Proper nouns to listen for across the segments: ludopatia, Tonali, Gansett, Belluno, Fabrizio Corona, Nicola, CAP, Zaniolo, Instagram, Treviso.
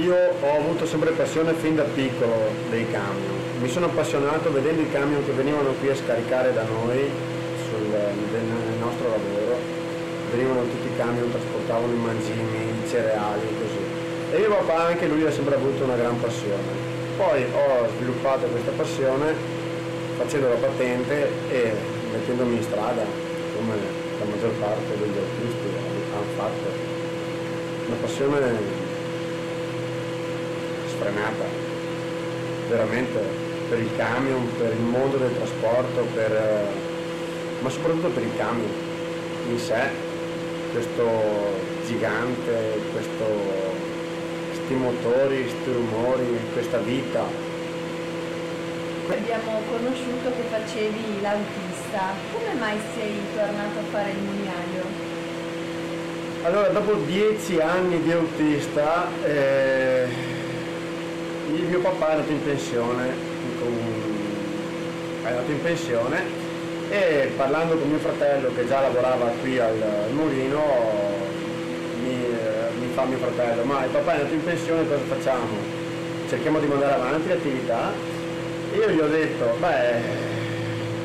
Io ho avuto sempre passione fin da piccolo dei camion. Mi sono appassionato vedendo i camion che venivano qui a scaricare da noi nel nostro lavoro. Venivano tutti i camion, trasportavano i mangimi, i cereali e così. E mio papà, anche lui, ha sempre avuto una gran passione. Poi ho sviluppato questa passione facendo la patente e mettendomi in strada, come la maggior parte degli artisti hanno fatto. Una passione frenata, veramente, per il camion, per il mondo del trasporto, ma soprattutto per il camion in sé, questo gigante, questi motori, questi rumori, questa vita. Abbiamo conosciuto che facevi l'autista, come mai sei tornato a fare il mugnaio? Allora, dopo 10 anni di autista, mio papà è andato in pensione, e parlando con mio fratello che già lavorava qui al mulino, mi fa mio fratello: ma il papà è andato in pensione, cosa facciamo? Cerchiamo di mandare avanti l'attività? E io gli ho detto: beh,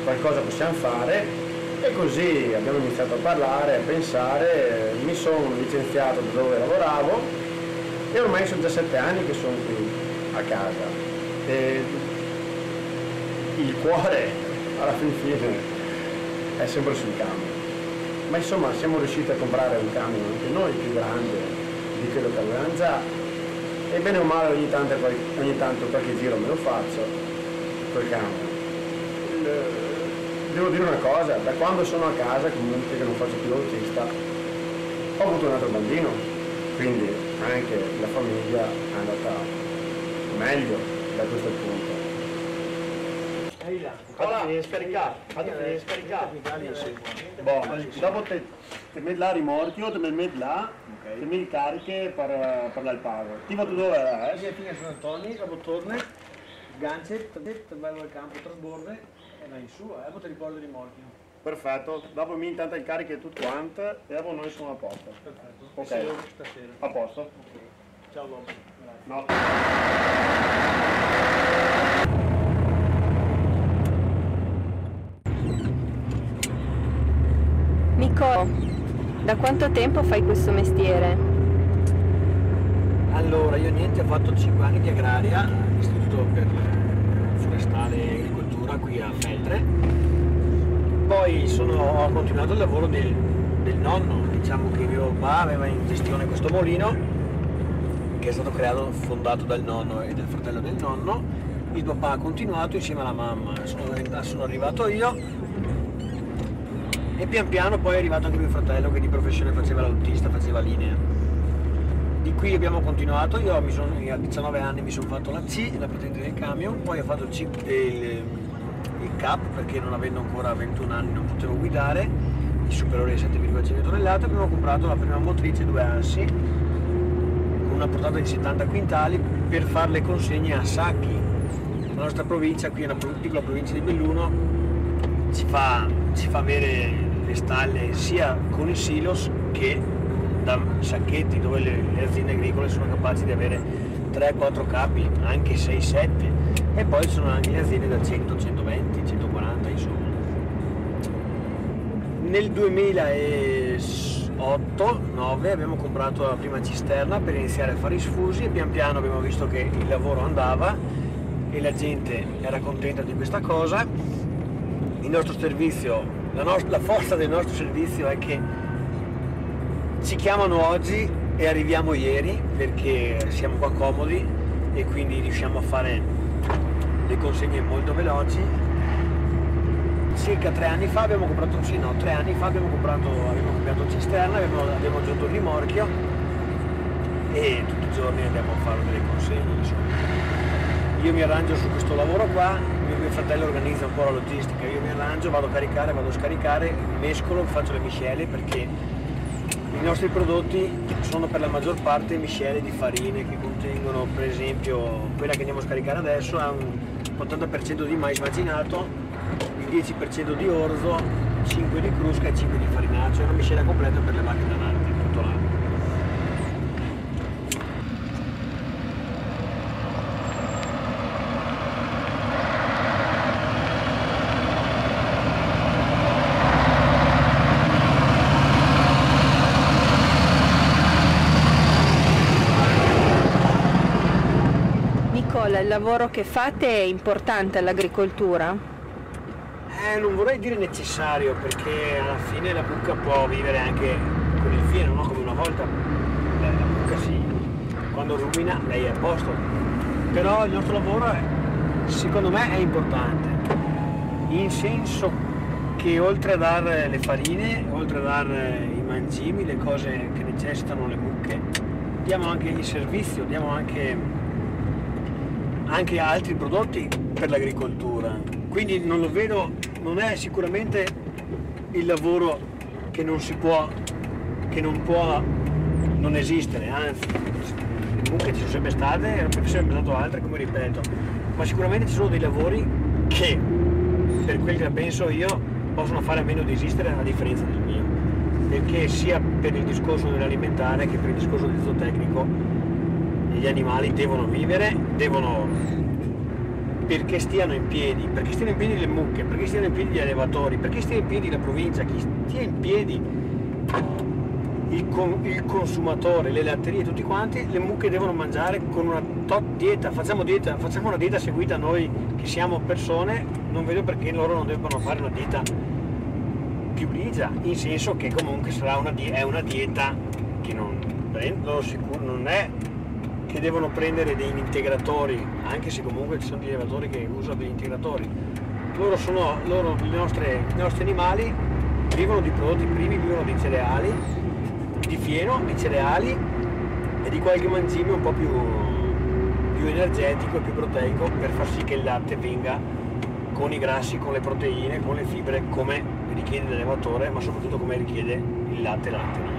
qualcosa possiamo fare. E così abbiamo iniziato a parlare, a pensare. Mi sono licenziato da dove lavoravo e ormai sono già 7 anni che sono qui a casa, e il cuore alla fine è sempre sul camion, ma insomma siamo riusciti a comprare un camion anche noi più grande di quello che avevamo già, e bene o male ogni tanto qualche giro me lo faccio col camion. Devo dire una cosa: da quando sono a casa, comunque, che non faccio più l'autista, ho avuto un altro bambino, quindi anche la famiglia è andata meglio da questo punto. Allora, dopo te metti là rimorchio, te metti là, te metti cariche per l'alpago. Ti vado dove è? Io fino a San Antonio, dopo torni, Gansett, vai al campo, trasborda e vai in su, e poi ti riporto il rimorchio. Perfetto, dopo mi intanto il carico e tutto quanto, e dopo noi siamo a posto. Perfetto, ok, a posto. Ok, ciao dopo. No. Nicola, da quanto tempo fai questo mestiere? Allora, io ho fatto 5 anni di agraria all'Istituto per Forestale e Agricoltura qui a Feltre. Poi ho continuato il lavoro del nonno, diciamo che mio papà aveva in gestione questo mulino, che è stato fondato dal nonno e dal fratello del nonno. Il papà ha continuato insieme alla mamma, sono arrivato io e pian piano poi è arrivato anche mio fratello, che di professione faceva l'autista, faceva linea. Di qui abbiamo continuato. Io a 19 anni mi sono fatto la C, la patente del camion, poi ho fatto il CAP, perché non avendo ancora 21 anni non potevo guidare, il superiore di 7,5 tonnellate, abbiamo comprato la prima motrice, 2 ansi, una portata di 70 quintali per fare le consegne a sacchi. La nostra provincia, qui è una piccola provincia di Belluno, ci fa avere le stalle sia con i silos che da sacchetti, dove le aziende agricole sono capaci di avere 3-4 capi, anche 6-7, e poi ci sono anche le aziende da 100, 120, 140 insomma. Nel 2008-2009 abbiamo comprato la prima cisterna per iniziare a fare i sfusi, e pian piano abbiamo visto che il lavoro andava e la gente era contenta di questa cosa. Il nostro servizio, la forza del nostro servizio è che ci chiamano oggi e arriviamo ieri, perché siamo qua comodi e quindi riusciamo a fare le consegne molto veloci. Circa 3 anni fa abbiamo comprato, sì no, 3 anni fa abbiamo cambiato cisterna, abbiamo aggiunto il rimorchio e tutti i giorni andiamo a fare delle consegne insomma. Io mi arrangio su questo lavoro qua, mio fratello organizza un po' la logistica, io mi arrangio, vado a caricare, vado a scaricare, mescolo, faccio le miscele, perché i nostri prodotti sono per la maggior parte miscele di farine che contengono, per esempio quella che andiamo a scaricare adesso ha un 80% di mais macinato, 10% di orzo, 5 di crusca e 5 di farinaceo, una miscela completa per le macchine davanti, tutto l'anno. Nicola, il lavoro che fate è importante all'agricoltura? Non vorrei dire necessario, perché alla fine la mucca può vivere anche con il fieno, no? Come una volta la mucca quando rumina lei è a posto. Però il nostro lavoro secondo me è importante, in senso che oltre a dare le farine, oltre a dare i mangimi, le cose che necessitano le mucche, diamo anche il servizio, diamo anche altri prodotti per l'agricoltura. Quindi non lo vedo, non è sicuramente il lavoro che non può non esistere, anzi, le mucche ci sono sempre state e non ci sono sempre state altre, come ripeto, ma sicuramente ci sono dei lavori che, per quel che penso io, possono fare a meno di esistere, a differenza del mio, perché sia per il discorso dell'alimentare che per il discorso del zootecnico gli animali devono vivere, perché stiano in piedi, perché stiano in piedi le mucche, perché stiano in piedi gli allevatori, perché stiano in piedi la provincia, che stia in piedi il consumatore, le latterie, tutti quanti. Le mucche devono mangiare con una tot dieta. Facciamo una dieta seguita a noi che siamo persone, non vedo perché loro non debbano fare una dieta più grigia, in senso che comunque sarà è una dieta che non è che devono prendere degli integratori, anche se comunque ci sono degli allevatori che usano degli integratori. I nostri animali vivono di prodotti primi, vivono di cereali, di fieno, di cereali e di qualche mangime un po' più energetico e più proteico, per far sì che il latte venga con i grassi, con le proteine, con le fibre, come richiede l'allevatore, ma soprattutto come richiede il latte e la latteria.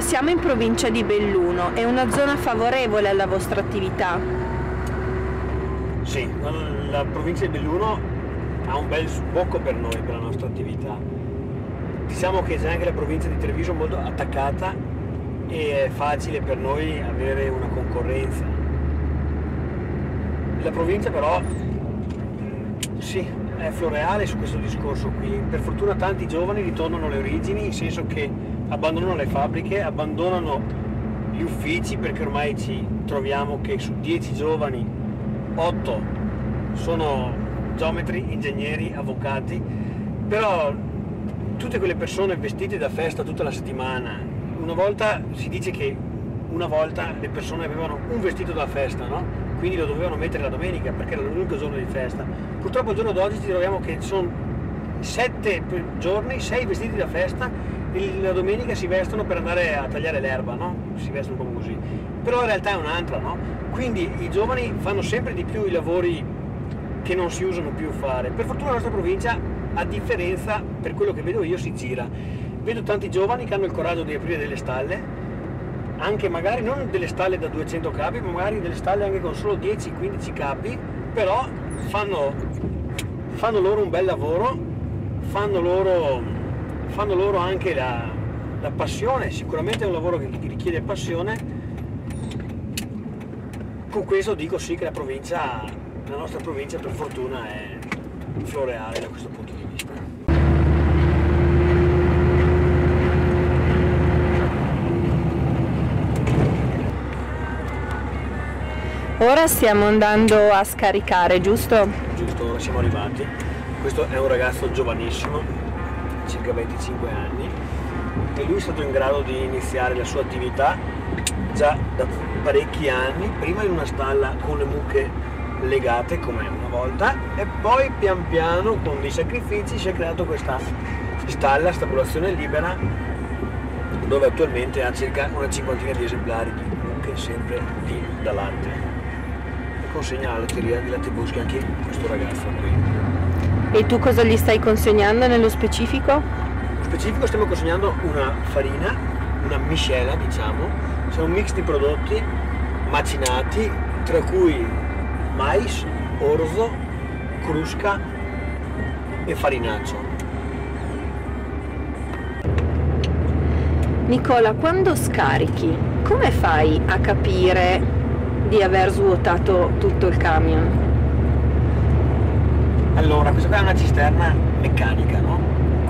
Siamo in provincia di Belluno, è una zona favorevole alla vostra attività? Sì, la provincia di Belluno ha un bel sbocco per noi, per la nostra attività. Diciamo che c'è anche la provincia di Treviso molto attaccata e è facile per noi avere una concorrenza. La provincia però, sì, è floreale su questo discorso qui. Per fortuna tanti giovani ritornano alle origini, in senso che abbandonano le fabbriche, abbandonano gli uffici, perché ormai ci troviamo che su 10 giovani 8 sono geometri, ingegneri, avvocati. Però tutte quelle persone vestite da festa tutta la settimana, si dice che una volta le persone avevano un vestito da festa, no? Quindi lo dovevano mettere la domenica perché era l'unico giorno di festa. Purtroppo al giorno d'oggi ci troviamo che sono 7 giorni, 6 vestiti da festa. La domenica si vestono per andare a tagliare l'erba, no? Si vestono come così, però in realtà è un'altra, no? Quindi i giovani fanno sempre di più i lavori che non si usano più fare. Per fortuna la nostra provincia, a differenza, per quello che vedo io, si gira. Vedo tanti giovani che hanno il coraggio di aprire delle stalle, anche magari non delle stalle da 200 capi, ma magari delle stalle anche con solo 10-15 capi, però fanno loro un bel lavoro, fanno loro anche la passione. Sicuramente è un lavoro che richiede passione. Con questo dico sì che la nostra provincia per fortuna è floreale da questo punto di vista. Ora stiamo andando a scaricare, giusto? Giusto, ora siamo arrivati. Questo è un ragazzo giovanissimo, circa 25 anni, e lui è stato in grado di iniziare la sua attività già da parecchi anni, prima in una stalla con le mucche legate come una volta, e poi pian piano con dei sacrifici si è creato questa stalla, stabulazione libera, dove attualmente ha circa una cinquantina di esemplari di mucche, sempre di da latte, e consegna alla teoria di latte busca anche questo ragazzo qui. E tu cosa gli stai consegnando nello specifico? Nello specifico stiamo consegnando una farina, una miscela, diciamo, cioè un mix di prodotti macinati, tra cui mais, orzo, crusca e farinaccio. Nicola, quando scarichi, come fai a capire di aver svuotato tutto il camion? Allora, questa qua è una cisterna meccanica, no?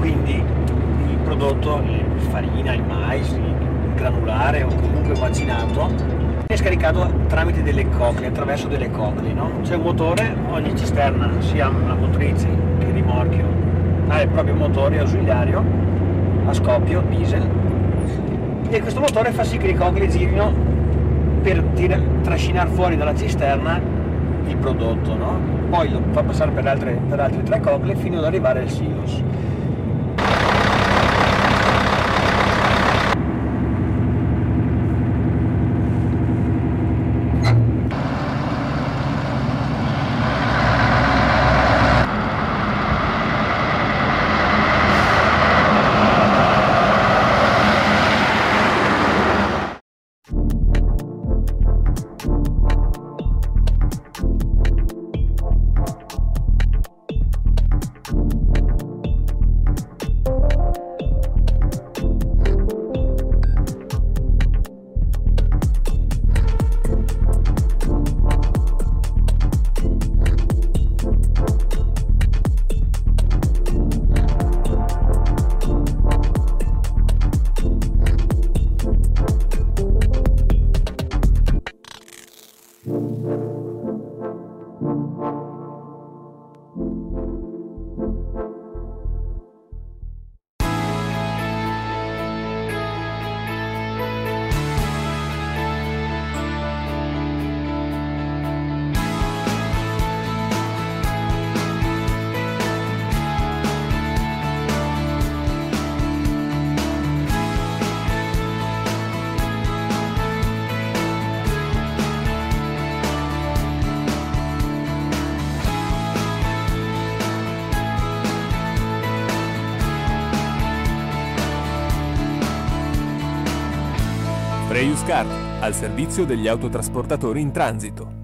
Quindi il prodotto, la farina, il mais, il granulare o comunque macinato, è scaricato tramite delle cocle, attraverso delle cocle, no? C'è un motore, ogni cisterna, sia la motrice che il rimorchio, ha il proprio motore ausiliario a scoppio diesel, e questo motore fa sì che i cocli girino per trascinare fuori dalla cisterna il prodotto, no? Poi lo fa passare per altri tre cocli fino ad arrivare al silos. Card, al servizio degli autotrasportatori in transito.